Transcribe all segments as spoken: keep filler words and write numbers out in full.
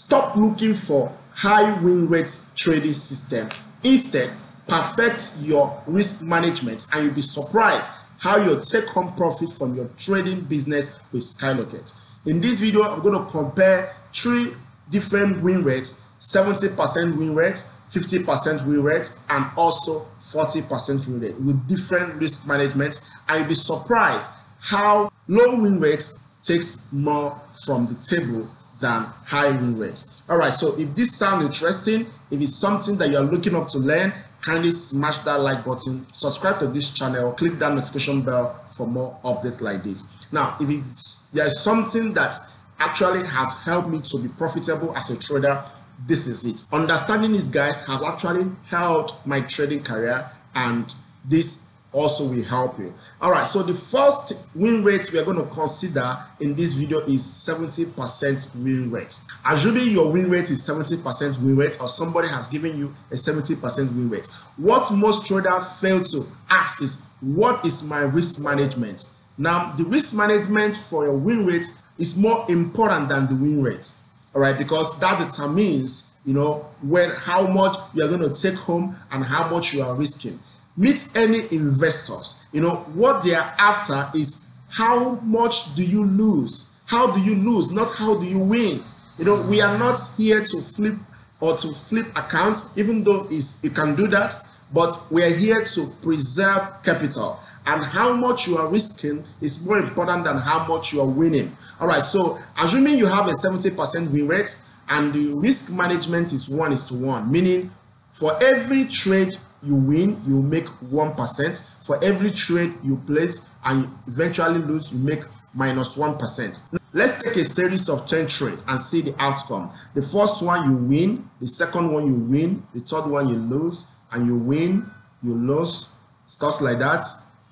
Stop looking for high win rate trading system. Instead, perfect your risk management and you'll be surprised how you'll take home profit from your trading business with Skyrocket. In this video, I'm going to compare three different win rates: seventy percent win rate, fifty percent win rate, and also forty percent win rate with different risk management. And you'll be surprised how low win rates takes more from the table than high win rates. All right, so if this sounds interesting, if it's something that you're looking up to learn, kindly smash that like button, subscribe to this channel, click that notification bell for more updates like this. Now, if it's, there's something that actually has helped me to be profitable as a trader, this is it. Understanding these guys have actually helped my trading career, and this also will help you. All right, so the first win rate we are going to consider in this video is seventy percent win rate. Assuming your win rate is seventy percent win rate, or somebody has given you a seventy percent win rate, what most traders fail to ask is, what is my risk management? Now, the risk management for your win rate is more important than the win rate, all right, because that determines, you know, when, how much you are going to take home and how much you are risking. Meet any investors, you know, what they are after is how much do you lose? How do you lose? Not how do you win? You know, we are not here to flip or to flip accounts, even though it's, you can do that, but we are here to preserve capital. And how much you are risking is more important than how much you are winning. All right, so assuming you have a seventy percent win rate and the risk management is one is to one, meaning for every trade you win, you make one percent. For every trade you place and you eventually lose, you make minus one percent. Let's take a series of ten trades and see the outcome. The first one you win, the second one you win, the third one you lose, and you win, you lose, stuff like that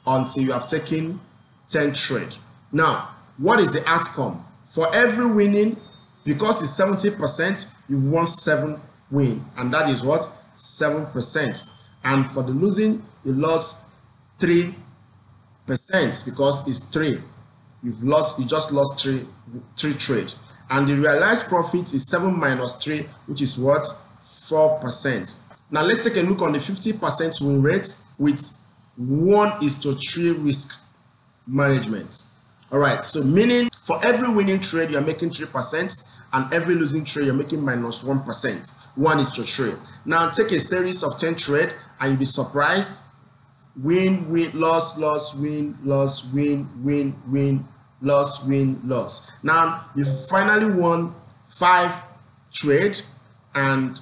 until you have taken ten trades. Now, what is the outcome? For every winning, because it's seventy percent, you won seven win, and that is what? seven percent. And for the losing, you lost three percent because it's three. You've lost, you just lost three, three trade. And the realized profit is seven minus three, which is what? four percent. Now let's take a look on the fifty percent win rate with one is to three risk management. All right, so meaning for every winning trade, you're making three percent. And every losing trade, you're making minus one percent. One is to three. Now take a series of ten trades and you'll be surprised. Win, win, loss, loss, win, loss, win, win, win, loss, win, loss. Now you finally won five trades, and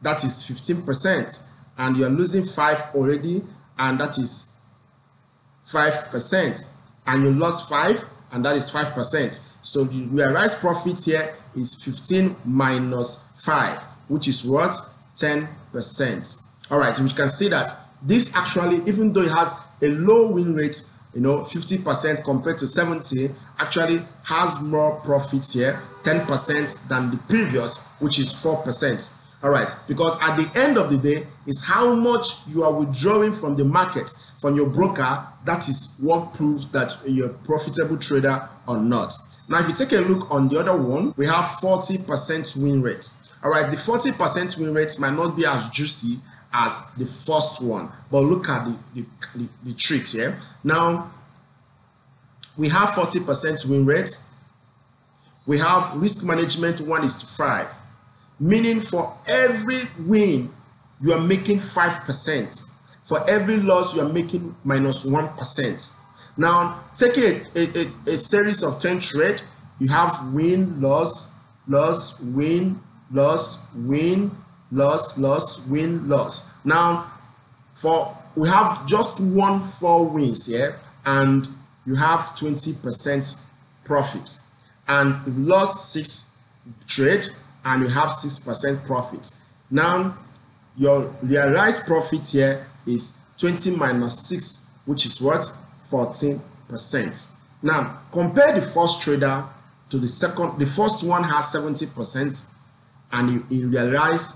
that is fifteen percent. And you're losing five already, and that is five percent. And you lost five, and that is five percent. So the realized profit here is fifteen minus five, which is what? ten percent. All right, so we can see that this actually, even though it has a low win rate, you know, fifty percent compared to seventy, actually has more profit here, ten percent than the previous, which is four percent. All right, because at the end of the day, is how much you are withdrawing from the market, from your broker, that is what proves that you're a profitable trader or not. Now, if you take a look on the other one, we have forty percent win rate. All right, the forty percent win rate might not be as juicy as the first one, but look at the, the, the, the tricks here. Yeah? Now, we have forty percent win rate. We have risk management one is to five. Meaning for every win, you are making five percent. For every loss, you are making minus one percent. Now, taking a, a, a, a series of ten trades, you have win, loss, loss, win, loss, win, loss, loss, win, loss. Now, for we have just one four wins here, and you have twenty percent profit. And you lost six trades, and you have six percent profit. Now, your realized profit here is twenty minus six, which is what? fourteen percent. Now, compare the first trader to the second. The first one has seventy percent and he, he realized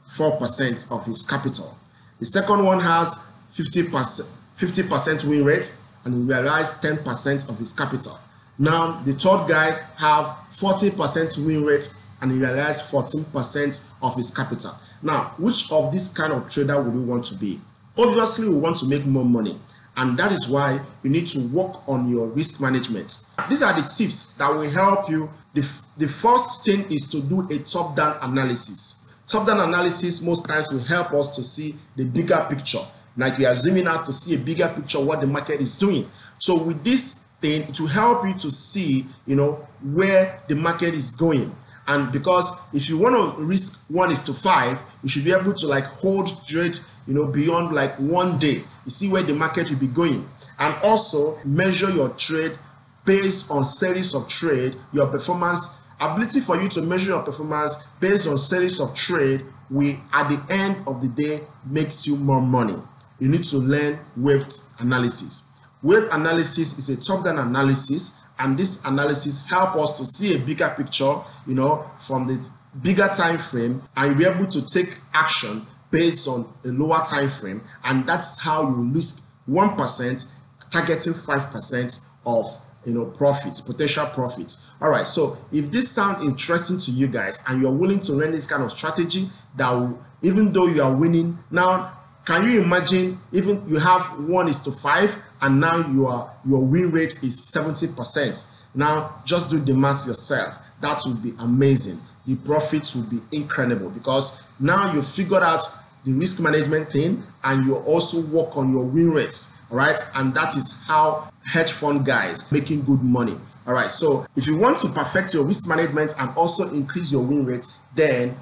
four percent of his capital. The second one has fifty percent win rate and he realized ten percent of his capital. Now, the third guys have forty percent win rate and he realized fourteen percent of his capital. Now, which of these kind of trader would we want to be? Obviously, we want to make more money, and that is why you need to work on your risk management. These are the tips that will help you. The, the first thing is to do a top-down analysis. Top-down analysis most times will help us to see the bigger picture. Like we are zooming out to see a bigger picture of what the market is doing. So with this thing, it will help you to see, you know, where the market is going. And because if you want to risk one is to five, you should be able to like hold trade, you know, beyond like one day. You see where the market will be going. And also measure your trade based on series of trade, your performance ability for you to measure your performance based on series of trade, we at the end of the day makes you more money. You need to learn wave analysis. Wave analysis is a top-down analysis, and this analysis helps us to see a bigger picture, you know, from the bigger time frame, and you'll be able to take action based on a lower time frame, and that's how you lose one percent, targeting five percent of, you know, profits, potential profits. All right, so if this sounds interesting to you guys and you're willing to learn this kind of strategy that will, even though you are winning now, can you imagine even you have one is to five and now you are, your win rate is seventy percent. Now just do the math yourself. That would be amazing. The profits will be incredible because now you figured out the risk management thing and you also work on your win rates. All right, and that is how hedge fund guys making good money. All right, so if you want to perfect your risk management and also increase your win rate, then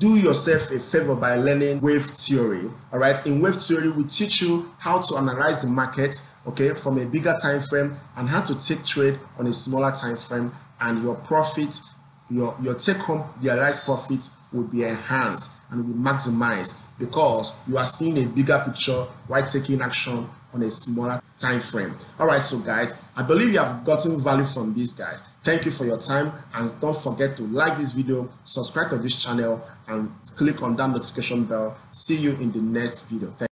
do yourself a favor by learning wave theory. All right, in wave theory, we teach you how to analyze the market, okay, from a bigger time frame and how to take trade on a smaller time frame, and your profit, your your take home realized profit will be enhanced and will maximize because you are seeing a bigger picture while taking action on a smaller time frame. All right, so guys, I believe you have gotten value from these guys. Thank you for your time, and don't forget to like this video, subscribe to this channel, and click on that notification bell. See you in the next video. Thank